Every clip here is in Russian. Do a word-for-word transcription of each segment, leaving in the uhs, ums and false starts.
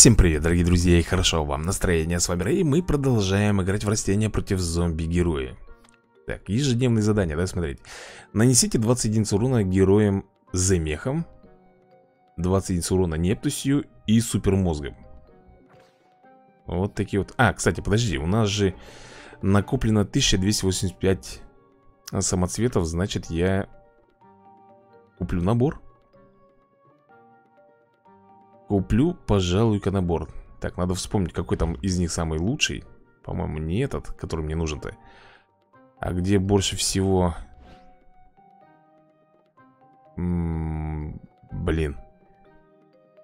Всем привет, дорогие друзья, и хорошо вам настроение. С вами Рэй, и мы продолжаем играть в растения против зомби-героя. Так, ежедневные задания, да, смотрите. Нанесите двадцать единиц урона героям Земехом, двадцать единиц урона Нептусью и Супермозгом. Вот такие вот. А, кстати, подожди, у нас же накоплено тысяча двести восемьдесят пять самоцветов, значит я куплю набор. Куплю, пожалуй-ка, набор. Так, надо вспомнить, какой там из них самый лучший. По-моему, не этот, который мне нужен-то. А где больше всего... М-м-м, блин.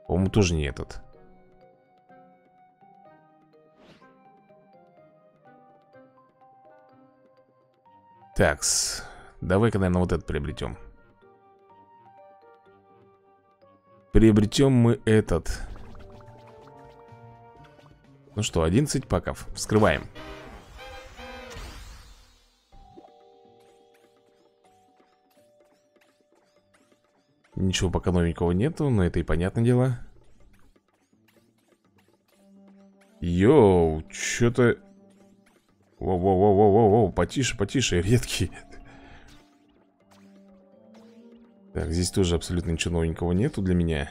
По-моему, тоже не этот. Такс. Давай-ка, наверное, вот этот приобретем. Приобретем мы этот. Ну что, одиннадцать паков. Вскрываем. Ничего пока новенького нету, но это и понятное дело. Йоу, что-то... Воу-воу-воу-воу-воу, потише, потише, редкий. Так, здесь тоже абсолютно ничего новенького нету для меня.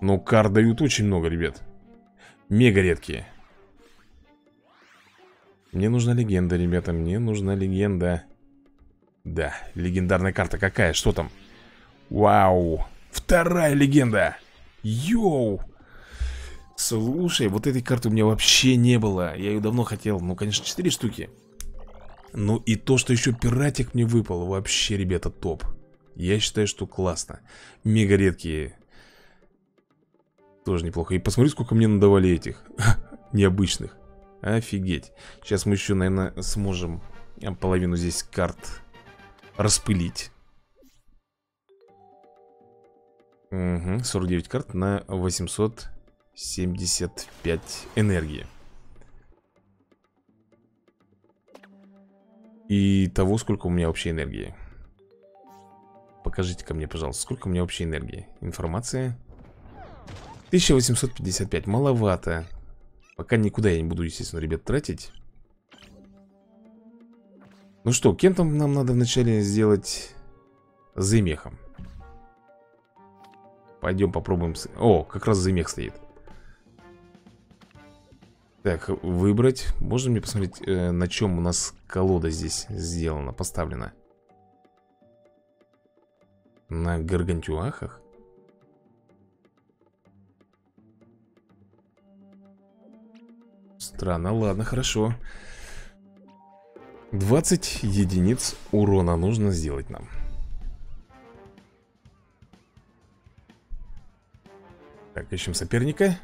Но кар дают очень много, ребят. Мега редкие. Мне нужна легенда, ребята, мне нужна легенда. Да, легендарная карта какая, что там? Вау, вторая легенда. Йоу. Слушай, вот этой карты у меня вообще не было. Я ее давно хотел, ну, конечно, четыре штуки. Ну и то, что еще пиратик мне выпал, вообще, ребята, топ. Я считаю, что классно. Мега редкие. Тоже неплохо. И посмотри, сколько мне надавали этих необычных. Офигеть. Сейчас мы еще, наверное, сможем половину здесь карт распылить. Угу, сорок девять карт на восемьсот семьдесят пять энергии. И того, сколько у меня вообще энергии. Покажите-ка мне, пожалуйста, сколько у меня вообще энергии. Информация. тысяча восемьсот пятьдесят пять. Маловато. Пока никуда я не буду, естественно, ребят, тратить. Ну что, кем там нам надо вначале сделать Земехом? Пойдем попробуем. О, как раз Земех стоит. Так, выбрать. Можно мне посмотреть, э, на чем у нас колода здесь сделана, поставлена? На гаргантюахах? Странно, ладно, хорошо. двадцать единиц урона нужно сделать нам. Так, ищем соперника.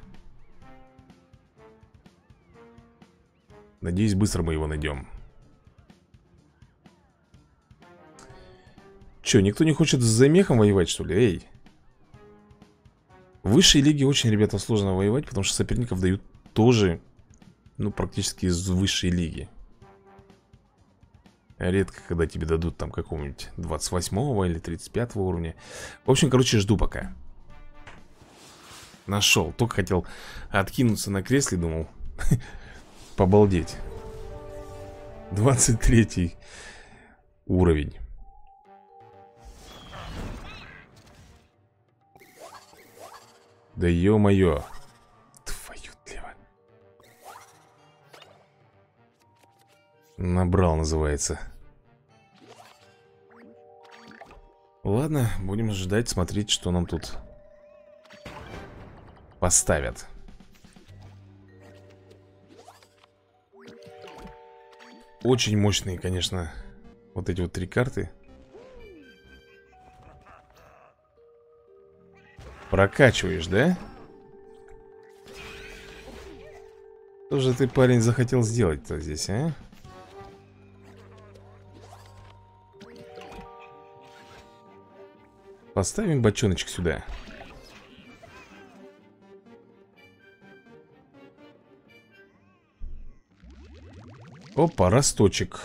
Надеюсь, быстро мы его найдем. Че, никто не хочет с Земехом воевать, что ли? Эй! В высшей лиге очень, ребята, сложно воевать, потому что соперников дают тоже, ну, практически из высшей лиги. Редко, когда тебе дадут там какого-нибудь двадцать восьмого или тридцать пятого уровня. В общем, короче, жду пока. Нашел. Только хотел откинуться на кресле, думал... Побалдеть. двадцать третий уровень. Да ё-моё. Твою тлево. Набрал, называется. Ладно, будем ожидать, смотреть, что нам тут поставят. Очень мощные, конечно, вот эти вот три карты. Прокачиваешь, да? Что же ты, парень, захотел сделать-то здесь, а? Поставим бочоночек сюда. Опа, росточек.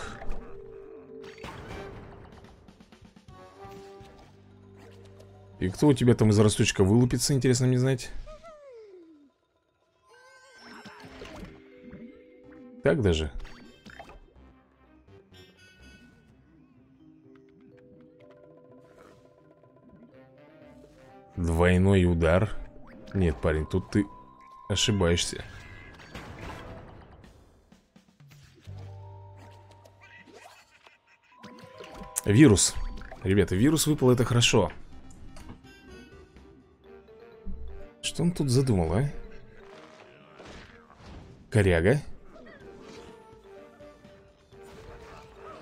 И кто у тебя там из росточка вылупится, интересно мне знать. так даже. Двойной удар. Нет, парень, тут ты ошибаешься. Вирус. Ребята, вирус выпал, это хорошо. Что он тут задумал, а? Коряга.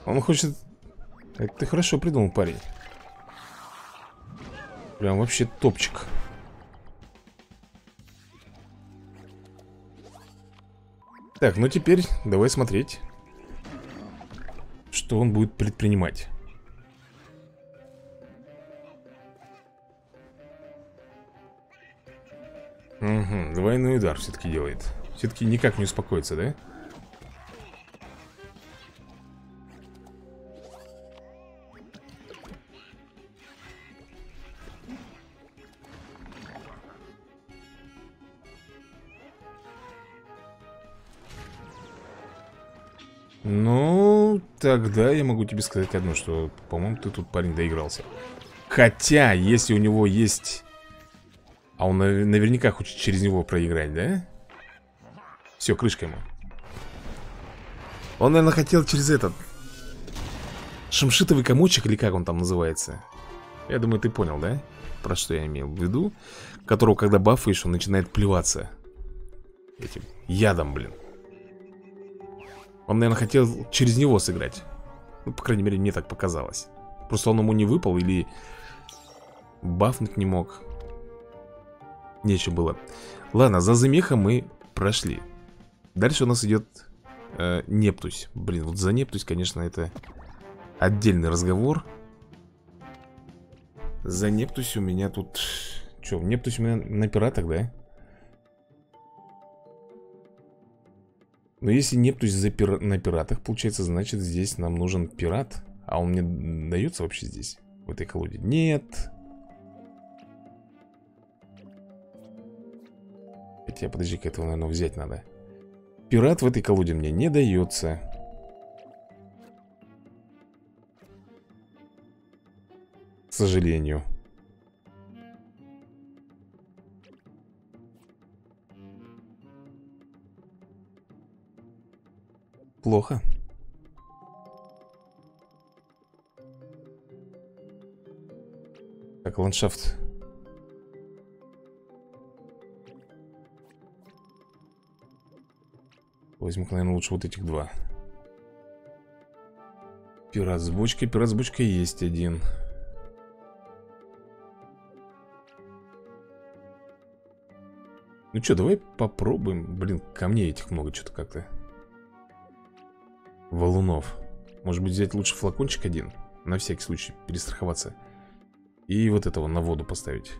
Он хочет... Это ты хорошо придумал, парень. Прям вообще топчик. Так, ну теперь давай смотреть, что он будет предпринимать. Угу, двойной удар все-таки делает. Все-таки никак не успокоится, да? Ну, тогда я могу тебе сказать одно, что, по-моему, ты тут, парень, доигрался. Хотя, если у него есть... А он наверняка хочет через него проиграть, да? Все, крышка ему. Он, наверное, хотел через этот... Шамшитовый комочек, или как он там называется? Я думаю, ты понял, да? Про что я имел в виду. Которого, когда бафаешь, он начинает плеваться этим ядом, блин. Он, наверное, хотел через него сыграть. Ну, по крайней мере, мне так показалось. Просто он ему не выпал или бафнуть не мог. Нечем было. Ладно, за замеха мы прошли. Дальше у нас идет э, Нептусь. Блин, вот за Нептусь, конечно, это отдельный разговор. За Нептусь у меня тут... Че, Нептусь у меня на пиратах, да? Но если Нептусь за пир... на пиратах, получается, значит, здесь нам нужен пират. А он мне дается вообще здесь? В этой колоде? Нет. Хотя, подожди-ка, этого, наверное, взять надо. Пират в этой колоде мне не дается. К сожалению. Плохо. Так, ландшафт. Возьму, наверное, лучше вот этих два. Пират с бочкой. Пират с бочкой есть один. Ну что, давай попробуем. Блин, камней этих много что-то как-то. Валунов. Может быть, взять лучше флакончик один. На всякий случай перестраховаться. И вот этого на воду поставить.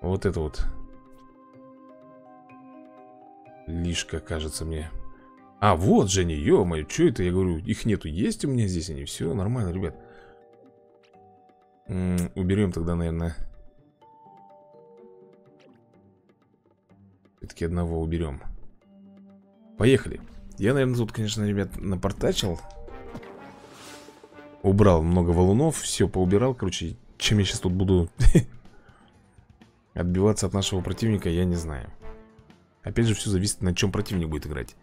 Вот это вот. Лишка, кажется мне. А, вот же они, ё-моё, что это? Я говорю, их нету. Есть у меня здесь они. Все нормально, ребят. М-м, уберем тогда, наверное... Все-таки одного уберем. Поехали. Я, наверное, тут, конечно, ребят, напортачил. Убрал много валунов. Все поубирал, короче. Чем я сейчас тут буду отбиваться от нашего противника, я не знаю. Опять же, все зависит, на чем противник будет играть.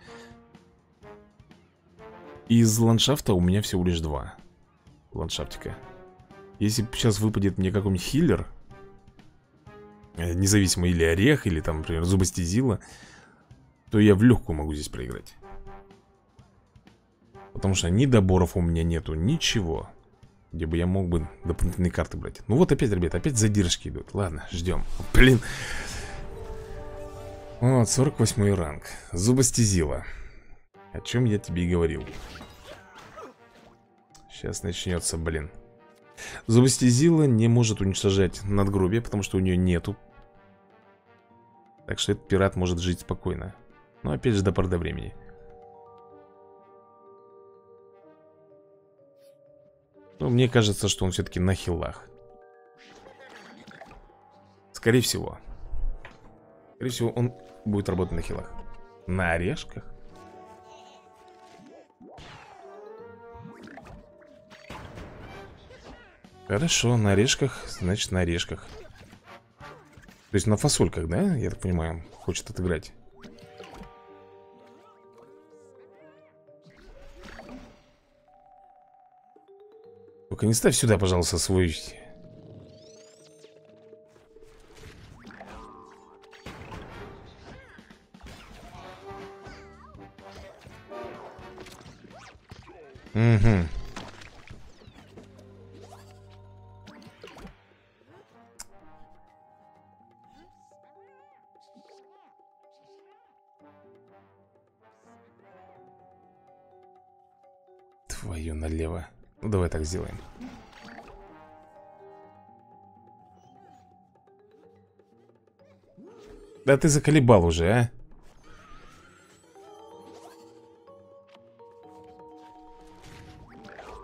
Из ландшафта у меня всего лишь два ландшафтика. Если сейчас выпадет мне какой-нибудь хиллер, независимо, или орех, или там, например, зубостезила, то я в легкую могу здесь проиграть. Потому что ни доборов у меня нету, ничего, где бы я мог бы дополнительные карты брать. Ну вот опять, ребят, опять задержки идут. Ладно, ждем. Блин. Вот, сорок восьмой ранг. Зубостезила. О чем я тебе и говорил. Сейчас начнется, блин. Зубостезила не может уничтожать надгробие, потому что у нее нету. Так что этот пират может жить спокойно. Но опять же до поры до времени. Но мне кажется, что он все-таки на хилах. Скорее всего. Скорее всего, он будет работать на хилах. На орешках. Хорошо, на орешках, значит на орешках. То есть на фасольках, да? Я так понимаю, хочет отыграть. Только не ставь сюда, пожалуйста, свой... Угу. Твою налево. Ну давай так сделаем. Да ты заколебал уже, а?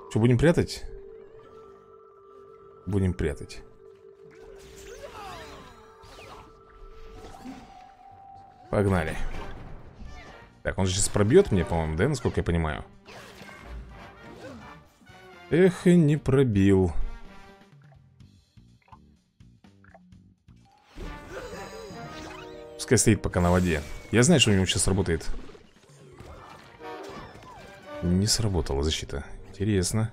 Что, будем прятать? Будем прятать. Погнали. Так, он же сейчас пробьет мне, по-моему, да, насколько я понимаю? Эх, и не пробил. Пускай стоит пока на воде. Я знаю, что у него сейчас работает. Не сработала защита. Интересно.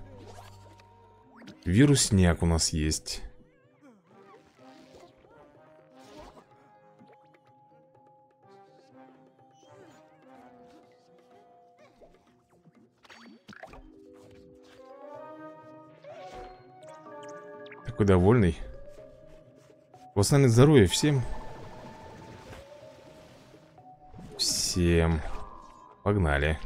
Вирусняк у нас есть. Такой довольный. Восстановить здоровье всем. Всем. Погнали.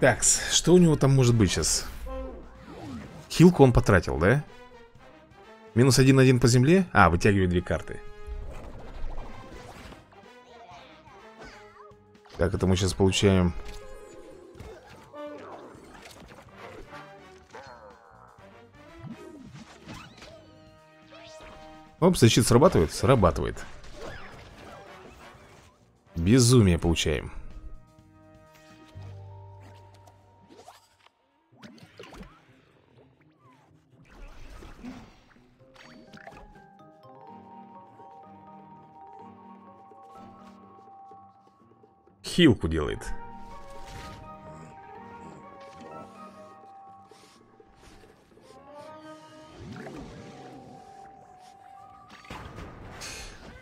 Так, что у него там может быть сейчас? Хилку он потратил, да? Минус один-один по земле? А, вытягивает две карты. Так, это мы сейчас получаем. Оп, защита срабатывает? Срабатывает. Безумие получаем. Хилку делает.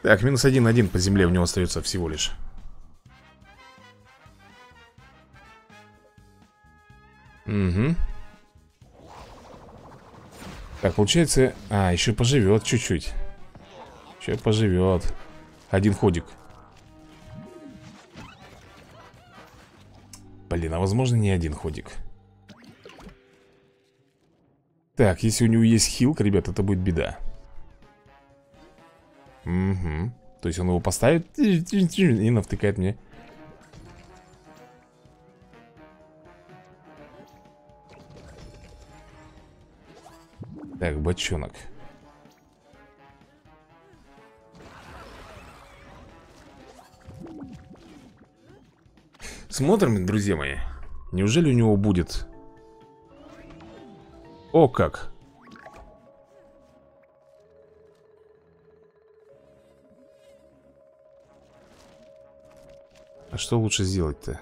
Так, минус один-один по земле у него остается всего лишь. Угу. Так, получается... А, еще поживет чуть-чуть. Еще поживет. Один ходик. Блин, а возможно не один ходик. Так, если у него есть хилк, ребят, это будет беда. Угу. То есть он его поставит и навтыкает мне. Так, бочонок. Смотрим, друзья мои. Неужели у него будет? О, как. А что лучше сделать-то?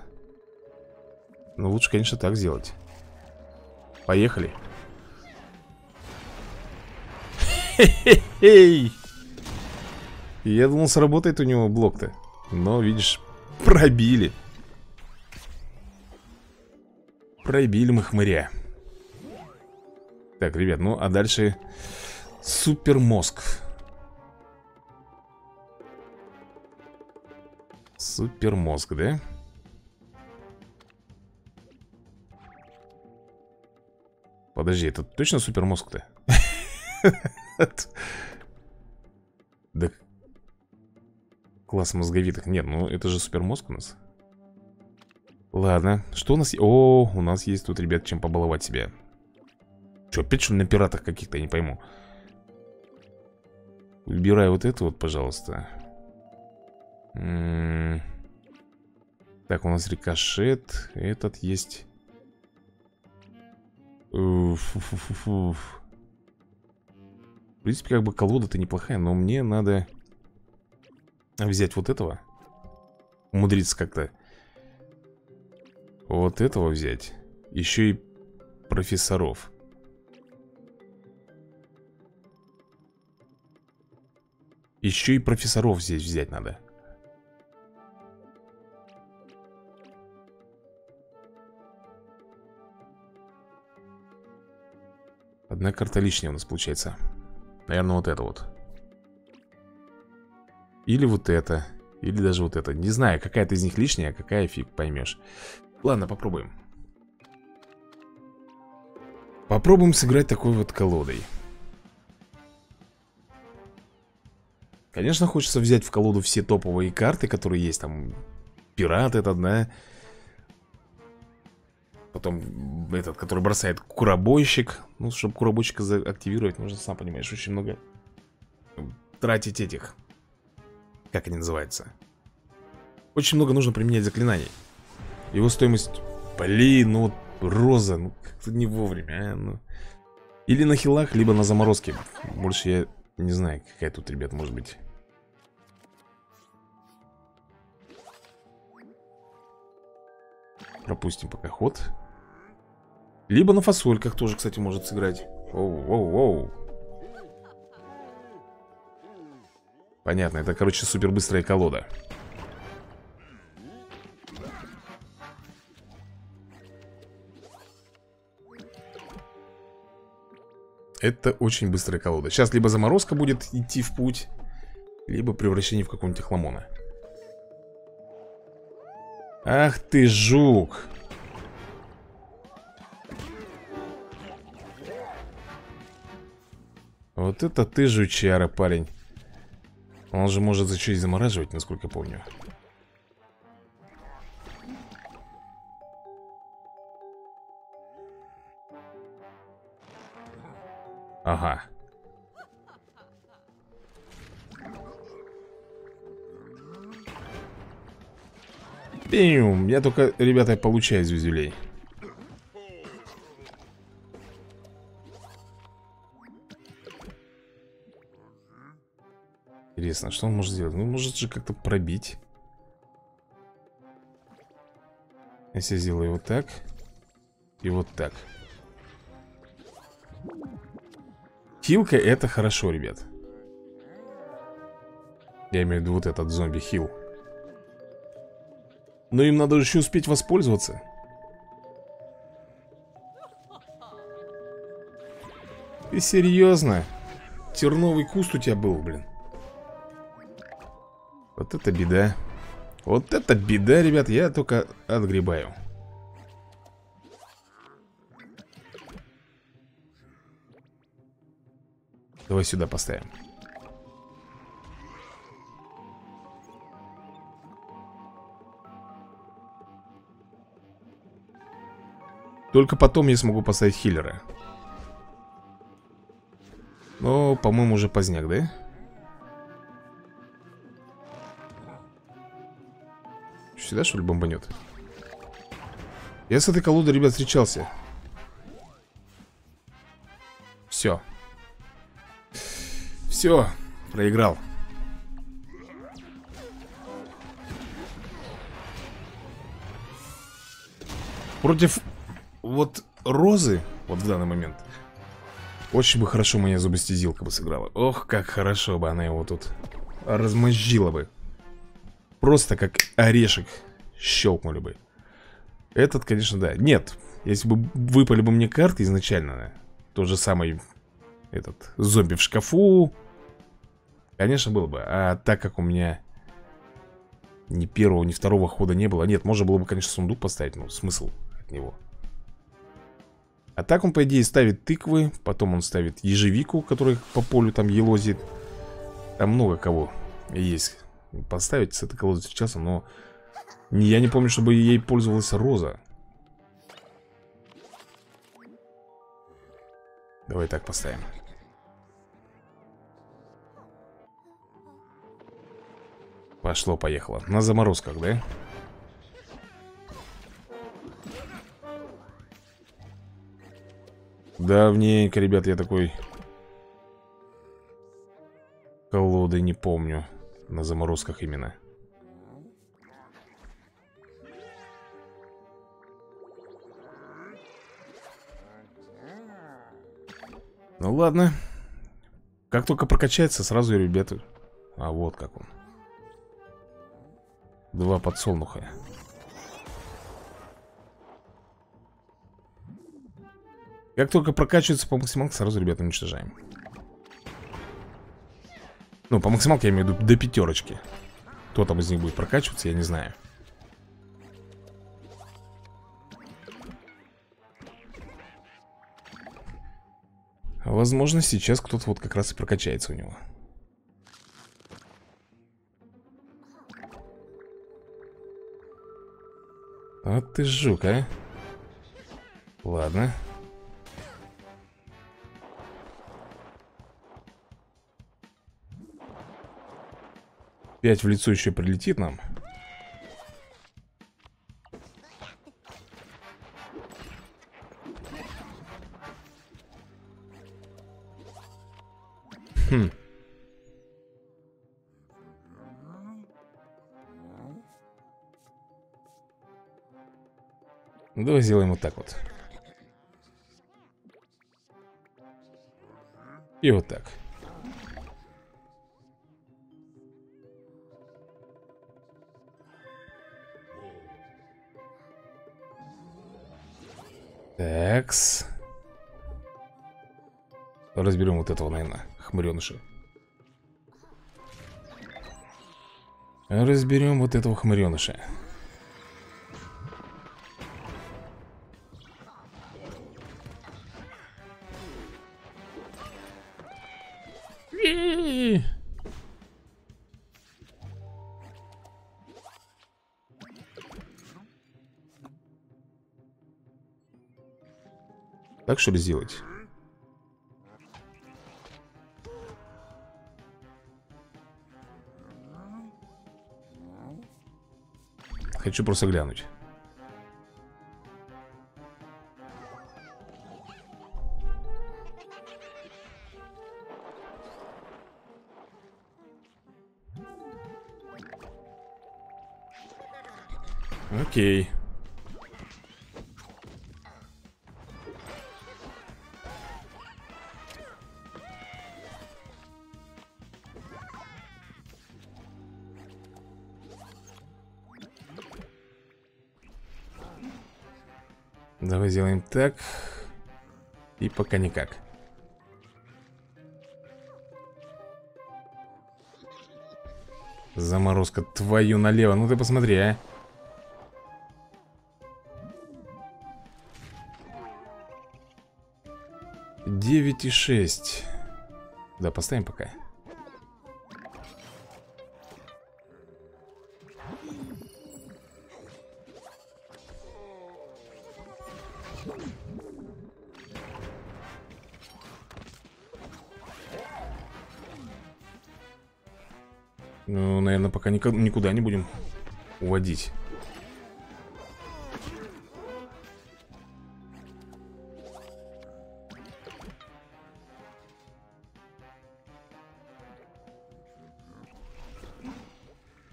Ну, лучше, конечно, так сделать. Поехали. Хе-хе-хей! Я думал, сработает у него блок-то. Но, видишь, пробили. Пробили мы хмыря. Так, ребят, ну, а дальше... Супермозг. Супермозг, да? Подожди, это точно супермозг-то? Да. Класс мозговитых. Нет, ну это же супермозг у нас. Ладно, что у нас... О, у нас есть тут, ребят, чем побаловать себя. Че, опять что ли на пиратах каких-то, я не пойму. Убирай вот это вот, пожалуйста. М-м-м. Так, у нас рикошет. Этот есть. Фу-фу-фу-фу. В принципе, как бы колода-то неплохая, но мне надо взять вот этого. Умудриться как-то. Вот этого взять. Еще и профессоров. Еще и профессоров здесь взять надо. Одна карта лишняя у нас получается. Наверное, вот это вот. Или вот это. Или даже вот это. Не знаю, какая-то из них лишняя, какая фиг поймешь. Ладно, попробуем. Попробуем сыграть такой вот колодой. Конечно, хочется взять в колоду все топовые карты, которые есть. Там пират это одна. Потом этот, который бросает курабойщик. Ну, чтобы курабойщика активировать, нужно, сам понимаешь, очень много тратить этих. Как они называются? Очень много нужно применять заклинаний. Его стоимость... Блин, ну вот роза, ну как-то не вовремя, а, ну. Или на хилах, либо на заморозке. Больше я не знаю, какая тут, ребят, может быть. Пропустим пока ход. Либо на фасольках тоже, кстати, может сыграть. Оу-оу-оу. Понятно, это, короче, супербыстрая колода. Это очень быстрая колода. Сейчас либо заморозка будет идти в путь, либо превращение в какого-нибудь хламона. Ах ты жук. Вот это ты жучара, парень. Он же может за что и замораживать, насколько я помню. Ага. Пим, я только, ребята, получаю из визюлей. Интересно, что он может сделать? Ну, может же как-то пробить. Если я сделаю вот так и вот так. Хилка это хорошо, ребят. Я имею в виду вот этот зомби-хил. Но им надо еще успеть воспользоваться. Ты серьезно? Терновый куст у тебя был, блин. Вот это беда. Вот это беда, ребят, я только отгребаю. Давай сюда поставим. Только потом я смогу поставить хиллера. Но, по-моему, уже поздняк, да? Сюда, что ли, бомбанет? Я с этой колодой, ребят, встречался. Все. Все, проиграл. Против вот розы, вот в данный момент, очень бы хорошо моя зубостезилка бы сыграла. Ох, как хорошо бы она его тут размозжила бы. Просто как орешек щелкнули бы. Этот, конечно, да. Нет, если бы выпали бы мне карты изначально, тот же самый этот зомби в шкафу, конечно, было бы. А так как у меня ни первого, ни второго хода не было. Нет, можно было бы, конечно, сундук поставить. Но смысл от него. А так он, по идее, ставит тыквы. Потом он ставит ежевику, который по полю там елозит. Там много кого есть поставить с этой колодой сейчас. Но я не помню, чтобы ей пользовалась роза. Давай так поставим. Пошло-поехало. На заморозках, да? Давненько, ребят, я такой колоды не помню. На заморозках именно. Ну ладно. Как только прокачается, сразу, ребята. А вот как он. Два подсолнуха. Как только прокачивается по максималке, сразу, ребята, уничтожаем. Ну, по максималке я имею в виду до пятерочки. Кто там из них будет прокачиваться, я не знаю. Возможно, сейчас кто-то вот как раз и прокачается у него. А ты жук, а? Ладно. Пять в лицо еще прилетит нам. Хм. Ну, давай сделаем вот так вот. И вот так. Такс. Разберем вот этого, наверное, хмыреныша. Разберем вот этого хмыреныша. Так что ли сделать? Хочу просто глянуть. Окей. Давай сделаем так. И пока никак. Заморозка твою налево. Ну ты посмотри, а. девять и шесть. Да, поставим пока. Ну, наверное, пока никуда не будем уводить.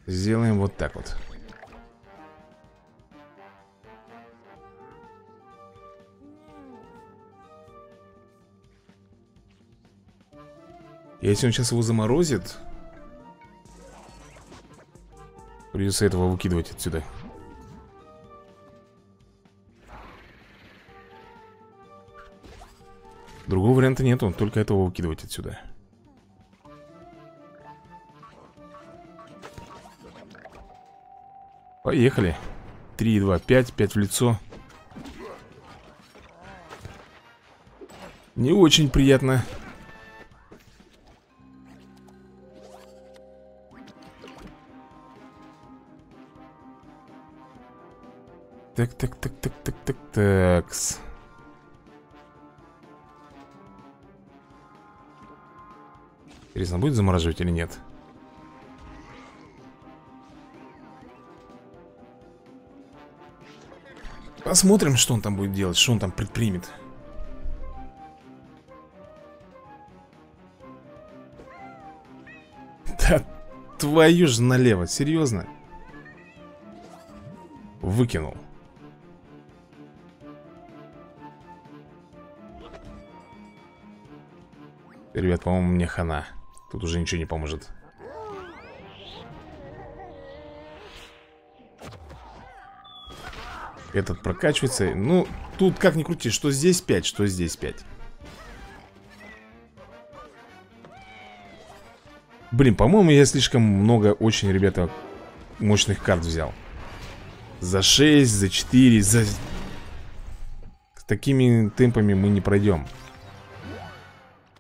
Сделаем вот так вот. Если он сейчас его заморозит, придется этого выкидывать отсюда. Другого варианта нет, он только этого выкидывать отсюда. Поехали. три и два, пять, пять в лицо. Не очень приятно. Так, так, так, так, так, так, такс. Интересно, будет замораживать или нет? Посмотрим, что он там будет делать, что он там предпримет. Да твою же налево, серьезно? Выкинул. Ребят, по-моему, мне хана. Тут уже ничего не поможет. Этот прокачивается. Ну, тут как ни крути, что здесь пять, что здесь пять. Блин, по-моему, я слишком много очень, ребята, мощных карт взял. За шесть, за четыре, за... С такими темпами мы не пройдем.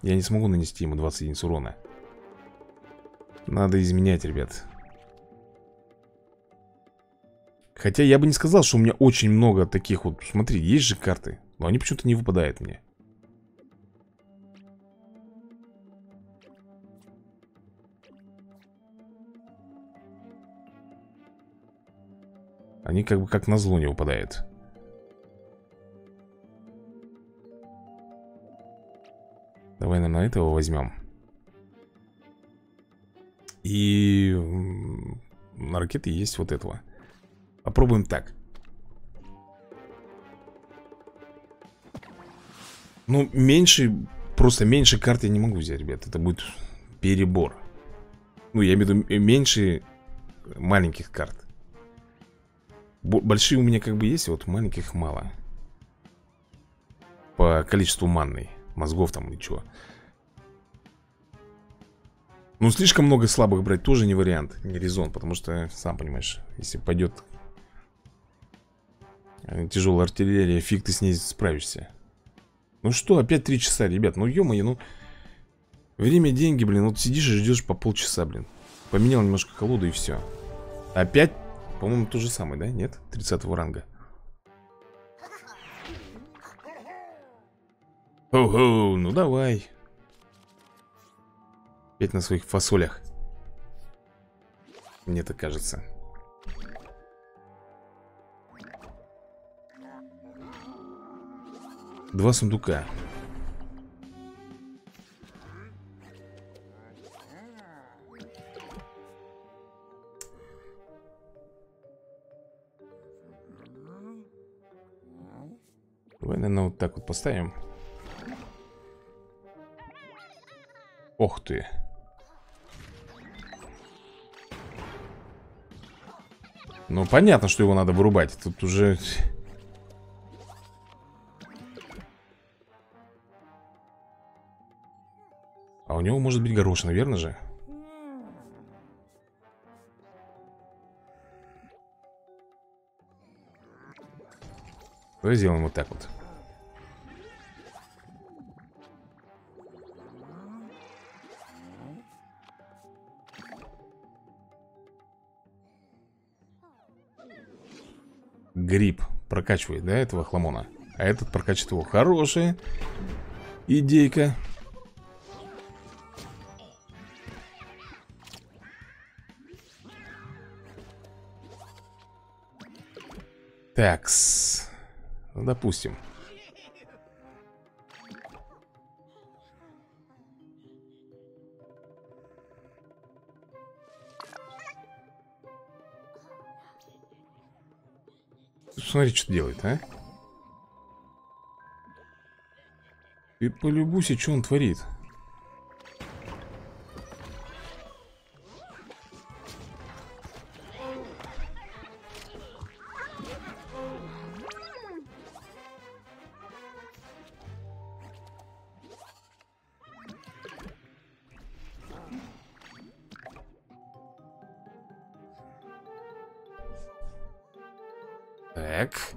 Я не смогу нанести ему двадцать единиц урона. Надо изменять, ребят. Хотя я бы не сказал, что у меня очень много таких вот... Смотри, есть же карты, но они почему-то не выпадают мне. Они как бы как назло не выпадают. Давай, наверное, этого возьмем. И на ракеты есть вот этого. Попробуем так. Ну, меньше, просто меньше карт я не могу взять, ребят. Это будет перебор. Ну, я имею в виду меньше маленьких карт. Большие у меня как бы есть, вот маленьких мало. По количеству манны, мозгов там ничего. Ну, слишком много слабых брать тоже не вариант, не резон. Потому что, сам понимаешь, если пойдет... Тяжелая артиллерия, фиг ты с ней справишься. Ну что, опять три часа, ребят. Ну ё-моё, ну время, деньги, блин, вот сидишь и ждешь по полчаса, блин. Поменял немножко колоду и все. Опять, по-моему, то же самое, да? Нет? тридцатого ранга. Хо-хо, ну давай. Опять на своих фасолях. Мне так кажется. Два сундука. Давай, наверное, вот так вот поставим. Ох ты. Ну, понятно, что его надо вырубать. Тут уже... А у него может быть горошина, верно же? Давай сделаем вот так вот. Гриб прокачивает, да, этого хламона? А этот прокачивает его. Хорошая идейка. Такс, ну, допустим. Смотри, что делает, а? Ты полюбуйся, что он творит. Так.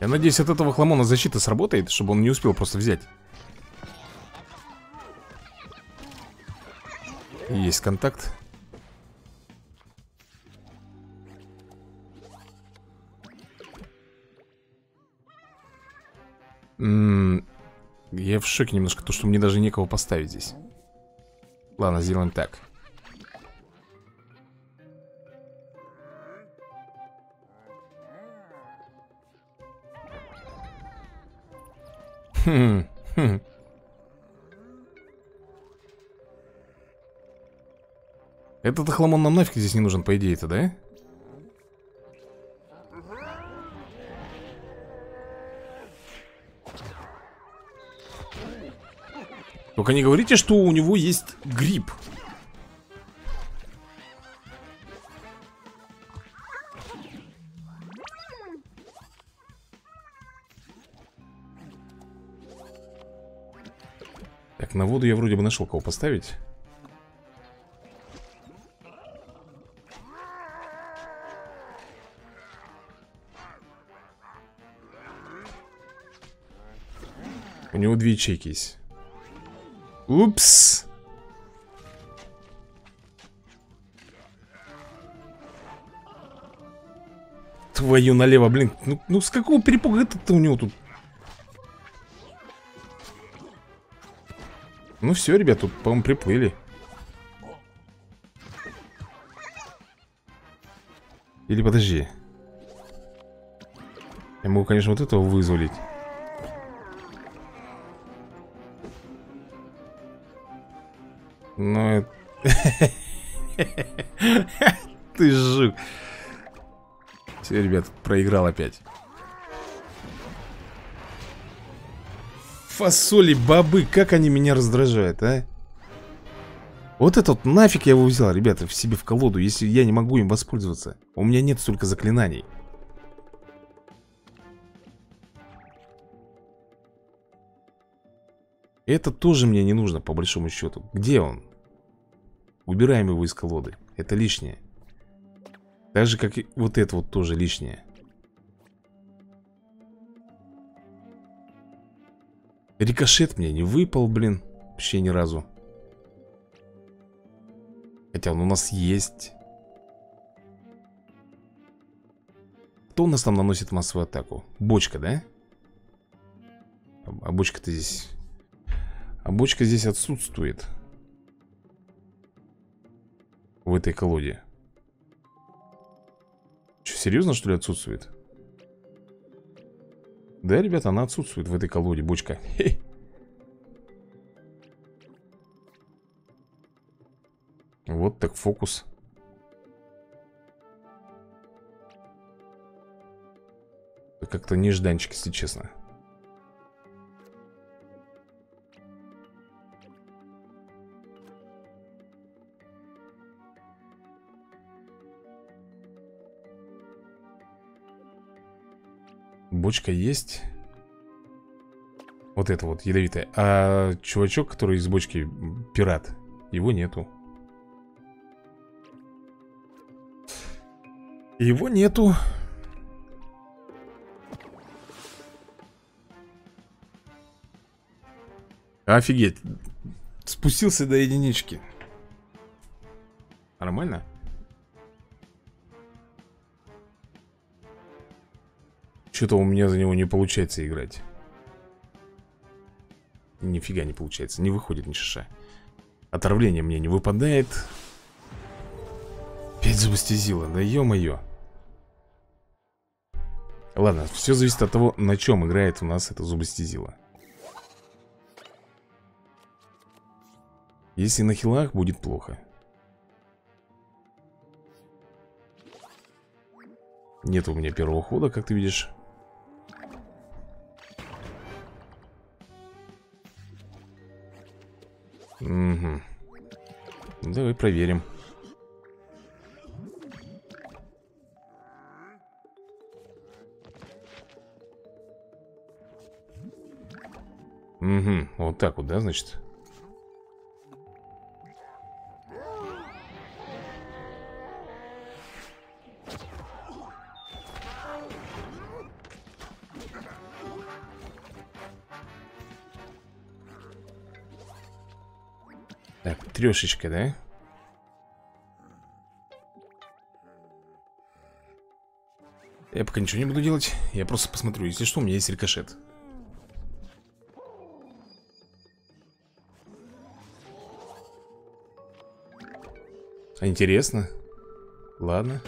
Я надеюсь, от этого хламона защита сработает, чтобы он не успел просто взять. Есть контакт. М-м- я в шоке немножко, то, что мне даже некого поставить здесь. Ладно, сделаем так. Хм, хм. Этот охламон нам нафиг здесь не нужен, по идее-то, да? Только не говорите, что у него есть гриб. Так, на воду я вроде бы нашел кого поставить. У него две ячейки есть. Упс. Твою налево, блин. Ну, ну с какого перепуга это-то у него тут? Ну все, ребят, тут, по-моему, приплыли. Или подожди. Я могу, конечно, вот этого вызволить. Ну, ты жук. Все, ребят, проиграл опять. Фасоли, бобы, как они меня раздражают, а? Вот этот нафиг я его взял, ребята, в себе в колоду, если я не могу им воспользоваться. У меня нет столько заклинаний. Это тоже мне не нужно, по большому счету. Где он? Убираем его из колоды. Это лишнее. Так же, как и вот это вот тоже лишнее. Рикошет мне не выпал, блин. Вообще ни разу. Хотя он у нас есть. Кто у нас там наносит массовую атаку? Бочка, да? А бочка-то здесь... А бочка здесь отсутствует. В этой колоде. Что, серьезно, что ли, отсутствует? Да, ребята, она отсутствует в этой колоде, бочка. Хе. Вот так фокус. Как-то нежданчик, если честно. Бочка есть. Вот это вот, ядовитая. А чувачок, который из бочки, пират, его нету. Его нету. Офигеть. Спустился до единички. Нормально? Что-то у меня за него не получается играть. Нифига не получается. Не выходит ни шиша. Отравление мне не выпадает. Пять зубостезила. Да ё-моё. Ладно, все зависит от того, на чем играет у нас эта зубостезила. Если на хилах, будет плохо. Нет у меня первого хода, как ты видишь. Угу. Давай проверим. Угу. Вот так вот, да, значит? Так, трешечка, да? Я пока ничего не буду делать. Я просто посмотрю, если что, у меня есть рикошет. Интересно. Ладно.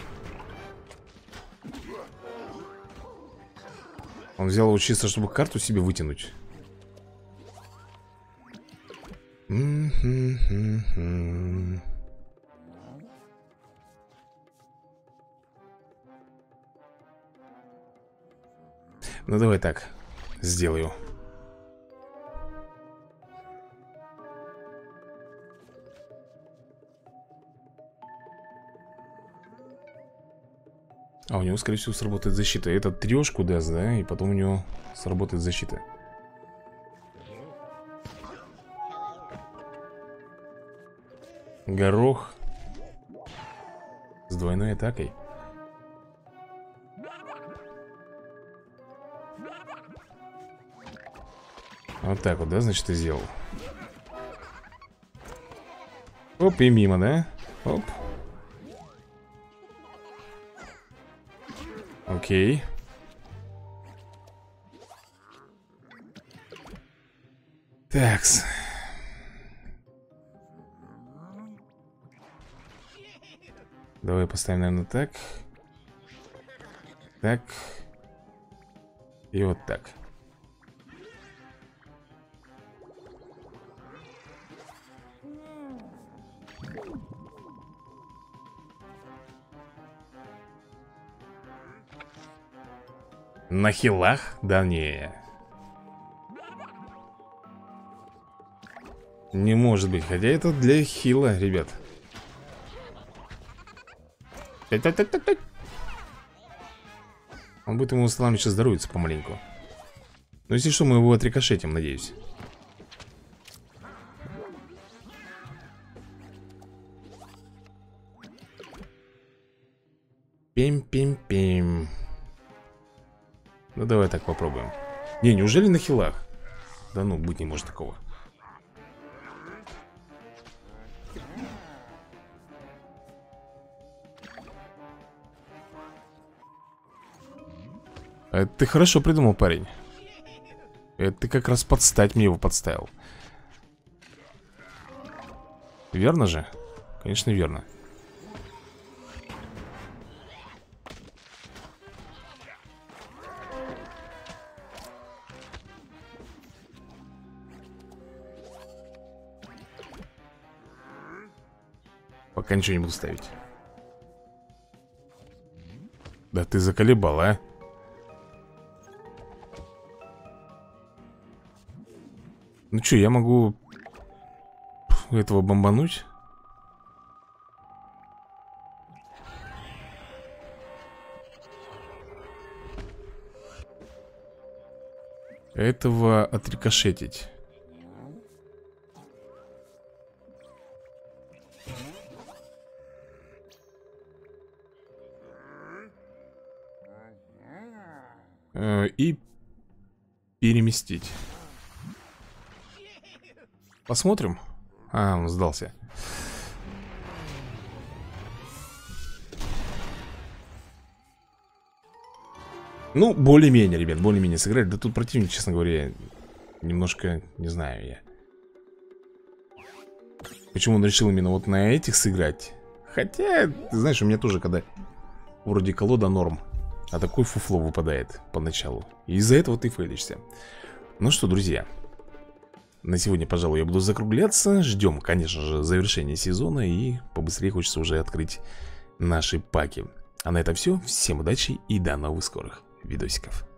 Он взял его чисто, чтобы карту себе вытянуть. М-м-м-м-м. Ну давай так сделаю. А у него, скорее всего, сработает защита. Это трешку даст, да? И потом у него сработает защита. Горох с двойной атакой. Вот так вот, да, значит, ты сделал. Оп, и мимо, да? Оп. Окей. Такс. Давай поставим, наверное, так. Так. И вот так. На хилах? Да не. Не может быть, хотя это для хила, ребят. Он будет ему славно сейчас здоровиться помаленьку. Но если что, мы его отрикошетим, надеюсь. Пим-пим-пим. Ну давай так попробуем. Не, неужели на хилах? Да ну, быть не может такого. Это ты хорошо придумал, парень. Это ты как раз подстать мне его подставил. Верно же? Конечно, верно. Пока ничего не буду ставить. Да ты заколебал, а? Ну что, я могу этого бомбануть? Этого отрикошетить. И переместить. Посмотрим. А, он сдался. Ну, более-менее, ребят, более-менее сыграли. Да тут противник, честно говоря, немножко, не знаю я. Почему он решил именно вот на этих сыграть? Хотя, ты знаешь, у меня тоже, когда вроде колода норм, а такой фуфло выпадает поначалу. И из-за этого ты фейлишься. Ну что, друзья, на сегодня, пожалуй, я буду закругляться. Ждем, конечно же, завершения сезона. И побыстрее хочется уже открыть наши паки. А на этом все. Всем удачи и до новых скорых видосиков.